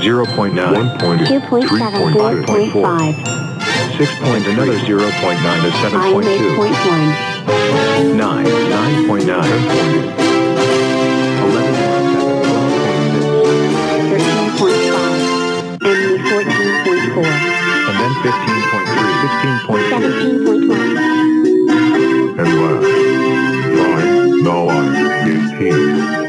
0.9, 1.8, 3.5, 4.5, 6. Another 0.9 is 7.2, 9, 9.9, 11.7, 13.5, and 14.4, and then 15.3, 16.1, 17.1, and last, 9, 9, 18.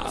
I